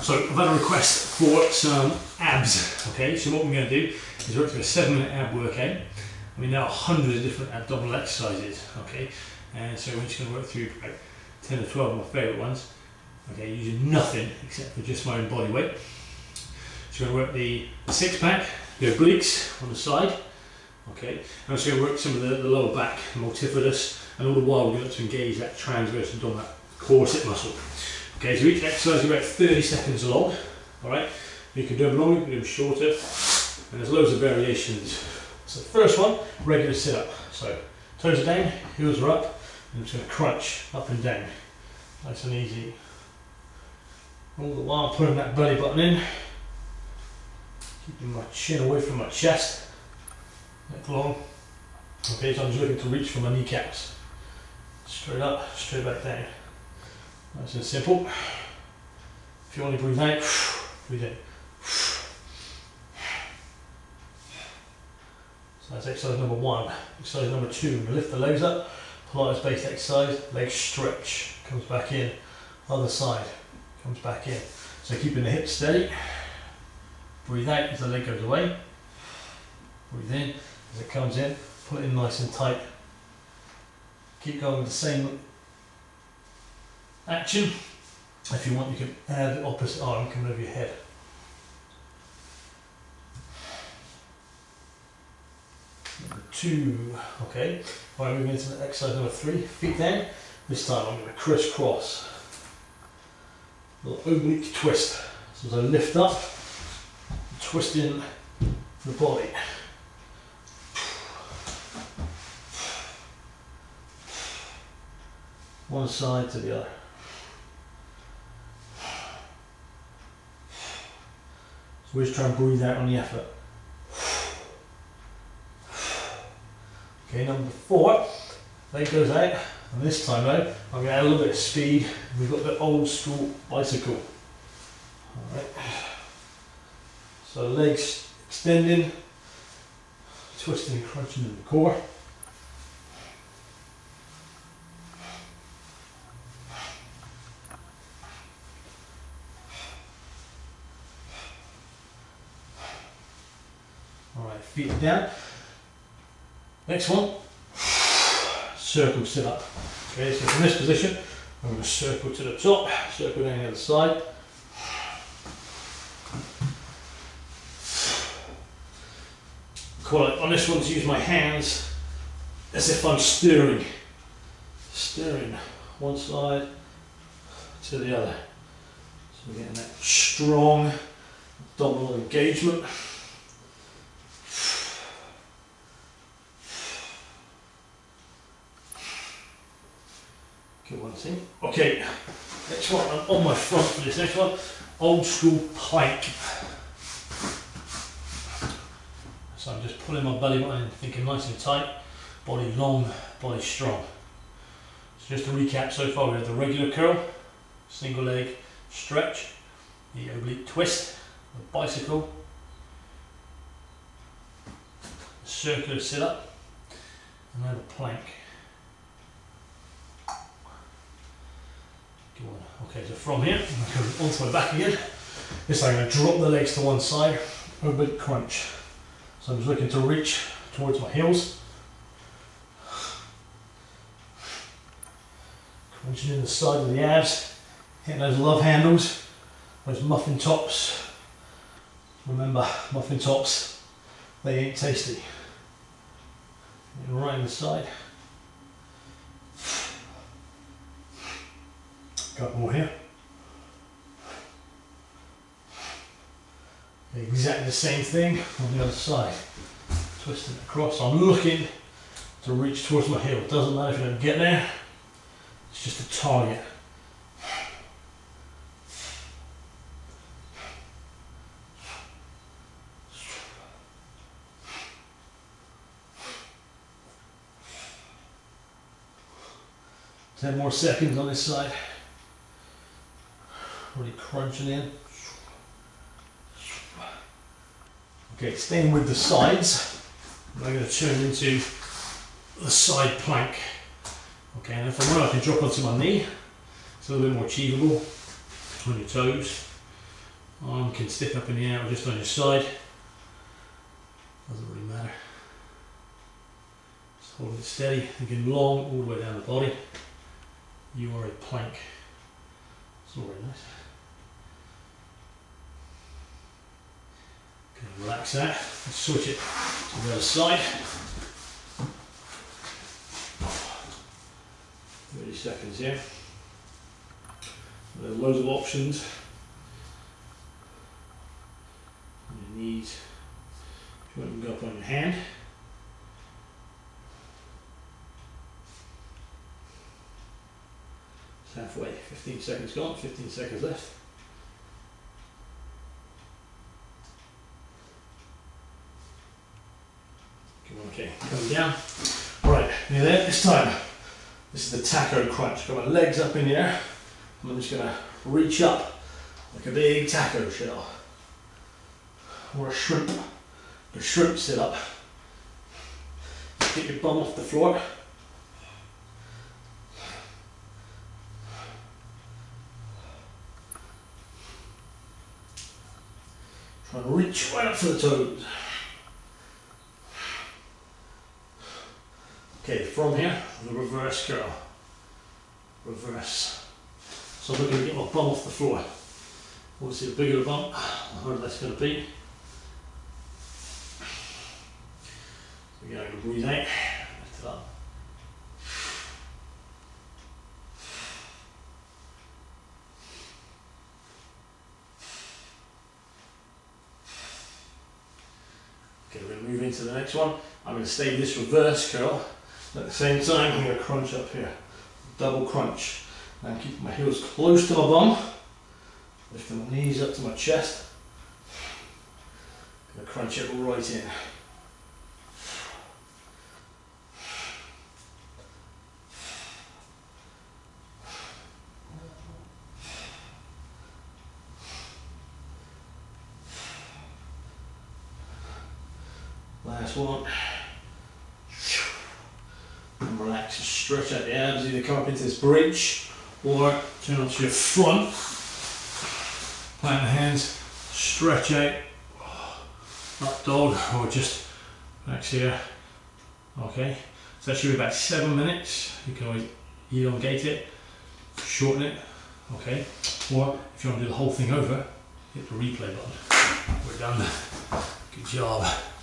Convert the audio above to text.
So I've had a request for some abs, okay? So what I'm going to do is work through a 7-minute ab workout. I mean, there are hundreds of different abdominal exercises, okay? And so we're just going to work through about 10 or 12 of my favourite ones, okay? Using nothing except for just my own body weight. So we're going to work the six-pack, the obliques on the side, okay? And also going to work some of the lower back, the multifidus, and all the while we're going to engage that transverse abdominal corset muscle. Okay, so each exercise is about 30 seconds long, alright? You can do them long, you can do them shorter, and there's loads of variations. So the first one, regular sit-up. So, toes are down, heels are up, and I'm just going to crunch up and down. Nice and easy. All the while putting that belly button in, keeping my chin away from my chest, neck long. Okay, so I'm just looking to reach for my kneecaps. Straight up, straight back down. Nice and simple. If you want to breathe out, breathe in. So that's exercise number one. Exercise number two, lift the legs up, Pilates based exercise, leg stretch, comes back in, other side, comes back in. So keeping the hips steady, breathe out as the leg goes away, breathe in as it comes in, pull it in nice and tight. Keep going with the same action. If you want, you can add the opposite arm coming over your head. Number two. Okay. Alright, we're going to exercise number three. Feet down. This time I'm going to crisscross. A little oblique twist. So as I lift up, twist in the body. One side to the other. So we're just trying to breathe out on the effort. Okay, number four, leg goes out, and this time out, I'm going to add a little bit of speed. We've got the old school bicycle. Alright. So legs extending, twisting and crunching to the core. Feet down. Next one, circle sit up. Okay, so from this position, I'm going to circle to the top, circle down the other side. Quite on this one to use my hands as if I'm steering. Steering one side to the other. So we're getting that strong abdominal engagement. Good one, see? Okay, next one, I'm on my front for this next one, old school plank. So I'm just pulling my belly button in, thinking nice and tight, body long, body strong. So just to recap so far, we have the regular curl, single leg stretch, the oblique twist, the bicycle, the circular sit up, and then the plank. Okay, so from here, I'm going to go onto my back again. This time I'm going to drop the legs to one side, oblique crunch. So I'm just looking to reach towards my heels. Crunching in the side of the abs, hitting those love handles, those muffin tops. Remember, muffin tops, they ain't tasty. And right in the side. Got more here. Exactly the same thing on the other side. Twisting across. I'm looking to reach towards my heel. Doesn't matter if you don't get there. It's just a target. Ten more seconds on this side. Really crunching in. Okay, staying with the sides, I'm going to turn into the side plank. Okay, and if I want, I can drop onto my knee. It's a little bit more achievable on your toes. arm can stick up in the air or just on your side. Doesn't really matter. Just hold it steady, thinking long all the way down the body. You are a plank. It's all very nice. Okay, relax that. Let's switch it to the other side. 30 seconds here. There are loads of options. Your knees, if you want to go up on your hand. It's halfway, 15 seconds gone, 15 seconds left. Okay, come down. Right, near there, this time. This is the taco crunch. Got my legs up in the air. I'm just going to reach up like a big taco shell or a shrimp. A shrimp sit up. Get your bum off the floor. Try and reach right up for the toes. Okay, from here, the reverse curl. Reverse. So I'm looking to get my bum off the floor. Obviously, the bigger the bump, the harder that's going to be. So again, I'm going to breathe out, lift it up. Okay, we're going to move into the next one. I'm going to stay in this reverse curl. At the same time, I'm going to crunch up here. Double crunch. And keep my heels close to my bum, lifting my knees up to my chest. I'm going to crunch it right in. Last one. And relax, stretch out the abs, either come up into this bridge or turn onto your front, plant the hands, stretch out, up dog, or just relax here. Okay, so that should be about 7 minutes. You can always elongate it, shorten it, okay, or if you want to do the whole thing over, hit the replay button. We're done. Good job.